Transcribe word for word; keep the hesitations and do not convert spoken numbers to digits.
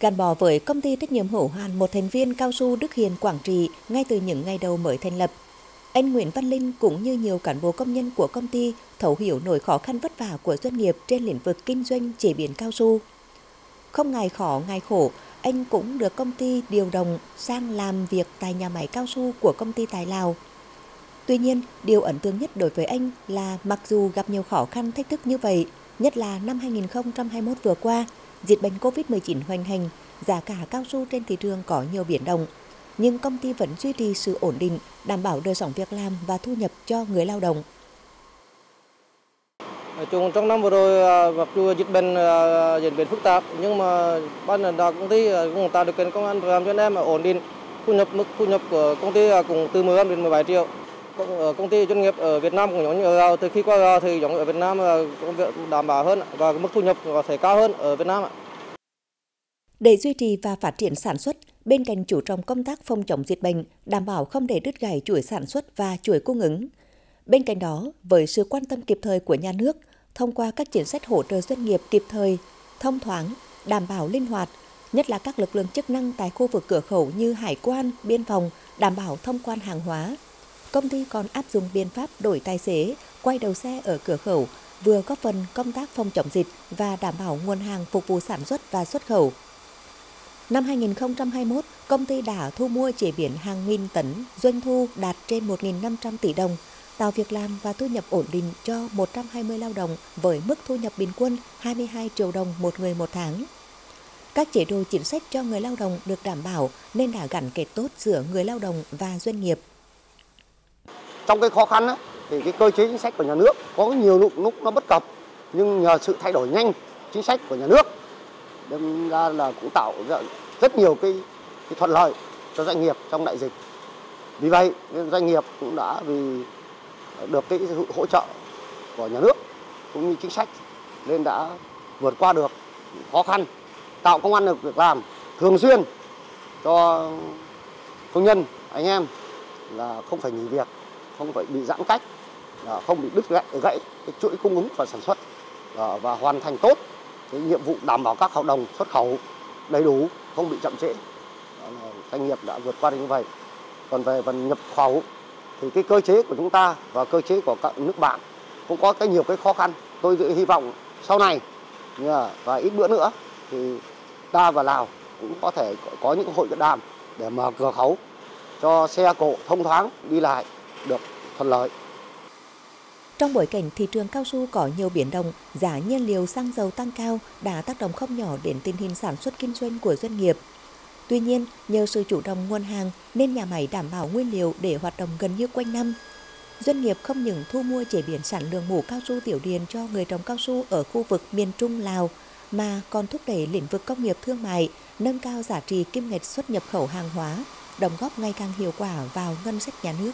Gắn bó với công ty trách nhiệm hữu hạn một thành viên cao su Đức Hiền Quảng Trị ngay từ những ngày đầu mới thành lập, anh Nguyễn Văn Linh cũng như nhiều cán bộ công nhân của công ty thấu hiểu nỗi khó khăn vất vả của doanh nghiệp trên lĩnh vực kinh doanh chế biến cao su. Không ngại khó ngại khổ, anh cũng được công ty điều động sang làm việc tại nhà máy cao su của công ty Tài Lào. Tuy nhiên, điều ấn tượng nhất đối với anh là mặc dù gặp nhiều khó khăn thách thức như vậy, nhất là năm hai nghìn không trăm hai mươi mốt vừa qua, dịch bệnh Covid mười chín hoành hành, giá cả cao su trên thị trường có nhiều biến động, nhưng công ty vẫn duy trì sự ổn định, đảm bảo đời sống việc làm và thu nhập cho người lao động. Chung trong năm vừa rồi, mặc dù dịch bệnh diễn biến phức tạp, nhưng mà ban lãnh đạo công ty cũng tạo điều kiện công an làm cho anh em ổn định, thu nhập mức thu nhập của công ty cũng từ mười lăm đến mười bảy triệu. Công ty doanh nghiệp ở Việt Nam cũng giống như ở Lào, từ khi qua Lào thì giống ở Việt Nam công việc đảm bảo hơn và mức thu nhập có thể cao hơn ở Việt Nam. Để duy trì và phát triển sản xuất, bên cạnh chú trọng công tác phòng chống dịch bệnh, đảm bảo không để đứt gãy chuỗi sản xuất và chuỗi cung ứng. Bên cạnh đó, với sự quan tâm kịp thời của nhà nước, thông qua các chính sách hỗ trợ doanh nghiệp kịp thời, thông thoáng, đảm bảo linh hoạt, nhất là các lực lượng chức năng tại khu vực cửa khẩu như hải quan, biên phòng, đảm bảo thông quan hàng hóa. Công ty còn áp dụng biện pháp đổi tài xế, quay đầu xe ở cửa khẩu, vừa góp phần công tác phòng chống dịch và đảm bảo nguồn hàng phục vụ sản xuất và xuất khẩu. Năm hai nghìn không trăm hai mươi mốt, công ty đã thu mua chế biến hàng nghìn tấn, doanh thu đạt trên một nghìn năm trăm tỷ đồng, tạo việc làm và thu nhập ổn định cho một trăm hai mươi lao động với mức thu nhập bình quân hai mươi hai triệu đồng một người một tháng. Các chế độ chính sách cho người lao động được đảm bảo nên đã gắn kết tốt giữa người lao động và doanh nghiệp. Trong cái khó khăn đó, thì cái cơ chế chính sách của nhà nước có nhiều lúc, lúc nó bất cập, nhưng nhờ sự thay đổi nhanh chính sách của nhà nước đâm ra là cũng tạo ra rất nhiều cái, cái thuận lợi cho doanh nghiệp trong đại dịch. Vì vậy doanh nghiệp cũng đã vì được cái hỗ trợ của nhà nước cũng như chính sách nên đã vượt qua được khó khăn, tạo công ăn được việc làm thường xuyên cho công nhân anh em, là không phải nghỉ việc, không phải bị giãn cách, không bị đứt gãy, gãy cái chuỗi cung ứng và sản xuất, và hoàn thành tốt cái nhiệm vụ đảm bảo các hợp đồng xuất khẩu đầy đủ, không bị chậm trễ. Doanh nghiệp đã vượt qua được như vậy. Còn về phần nhập khẩu thì cái cơ chế của chúng ta và cơ chế của các nước bạn cũng có cái nhiều cái khó khăn. Tôi hy vọng sau này và ít bữa nữa thì ta và Lào cũng có thể có những hội đàm để mở cửa khẩu cho xe cộ thông thoáng đi lại được thuận lợi. Trong bối cảnh thị trường cao su có nhiều biến động, giá nhiên liệu xăng dầu tăng cao đã tác động không nhỏ đến tình hình sản xuất kinh doanh của doanh nghiệp. Tuy nhiên, nhờ sự chủ động nguồn hàng nên nhà máy đảm bảo nguyên liệu để hoạt động gần như quanh năm. Doanh nghiệp không những thu mua chế biến sản lượng mủ cao su tiểu điền cho người trồng cao su ở khu vực miền Trung Lào, mà còn thúc đẩy lĩnh vực công nghiệp thương mại, nâng cao giá trị kim ngạch xuất nhập khẩu hàng hóa, đóng góp ngày càng hiệu quả vào ngân sách nhà nước.